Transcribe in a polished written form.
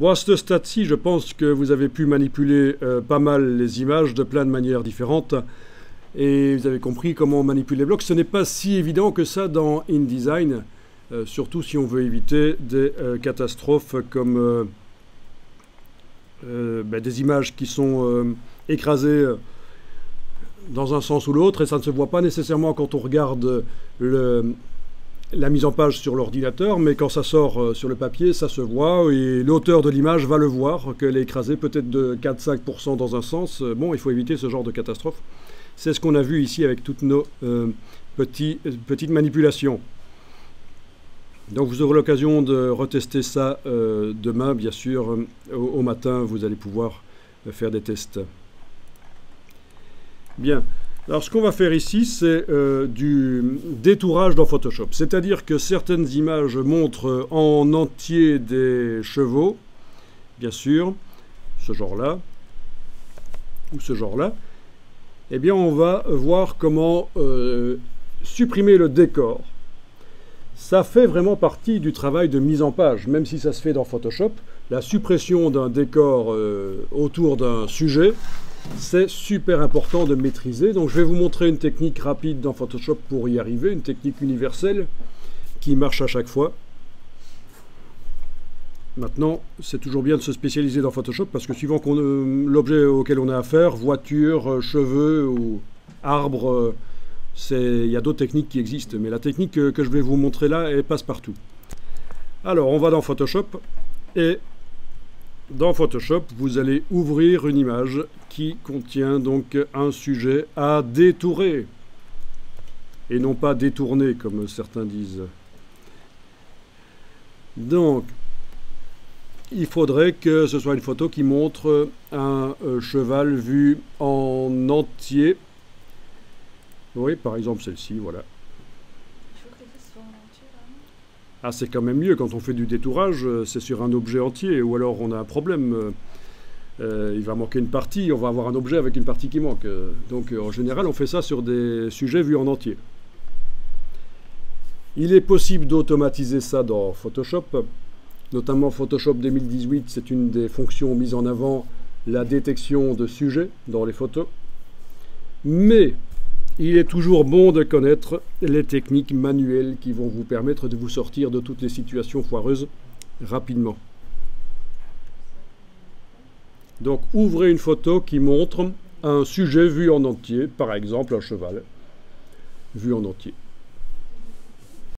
Bon, à ce stade-ci, je pense que vous avez pu manipuler pas mal les images de plein de manières différentes. Et vous avez compris comment on manipule les blocs. Ce n'est pas si évident que ça dans InDesign, surtout si on veut éviter des catastrophes comme des images qui sont écrasées dans un sens ou l'autre, et ça ne se voit pas nécessairement quand on regarde la mise en page sur l'ordinateur, mais quand ça sort sur le papier, ça se voit, et l'auteur de l'image va le voir, qu'elle est écrasée peut-être de 4-5% dans un sens. Bon, il faut éviter ce genre de catastrophe. C'est ce qu'on a vu ici avec toutes nos petites manipulations. Donc vous aurez l'occasion de retester ça demain, bien sûr. Au matin, vous allez pouvoir faire des tests. Bien. Alors ce qu'on va faire ici, c'est du détourage dans Photoshop. C'est-à-dire que certaines images montrent en entier des chevaux, bien sûr, ce genre-là, ou ce genre-là. Eh bien, on va voir comment supprimer le décor. Ça fait vraiment partie du travail de mise en page, même si ça se fait dans Photoshop. La suppression d'un décor autour d'un sujet, c'est super important de maîtriser. Donc, je vais vous montrer une technique rapide dans Photoshop pour y arriver, une technique universelle qui marche à chaque fois. Maintenant, c'est toujours bien de se spécialiser dans Photoshop parce que suivant l'objet auquel on a affaire, voiture, cheveux ou arbre, il y a d'autres techniques qui existent. Mais la technique que je vais vous montrer là, elle passe partout. Alors, on va dans Photoshop et dans Photoshop, vous allez ouvrir une image qui contient donc un sujet à détourer et non pas détourner comme certains disent. Donc, il faudrait que ce soit une photo qui montre un cheval vu en entier. Oui, par exemple celle-ci, voilà. Il faut que ce soit en entier, hein. Ah, c'est quand même mieux. Quand on fait du détourage, c'est sur un objet entier. Ou alors on a un problème. Il va manquer une partie. On va avoir un objet avec une partie qui manque. Donc en général, on fait ça sur des sujets vus en entier. Il est possible d'automatiser ça dans Photoshop. Notamment Photoshop 2018, c'est une des fonctions mises en avant, la détection de sujets dans les photos. Mais il est toujours bon de connaître les techniques manuelles qui vont vous permettre de vous sortir de toutes les situations foireuses rapidement. Donc ouvrez une photo qui montre un sujet vu en entier, par exemple un cheval vu en entier.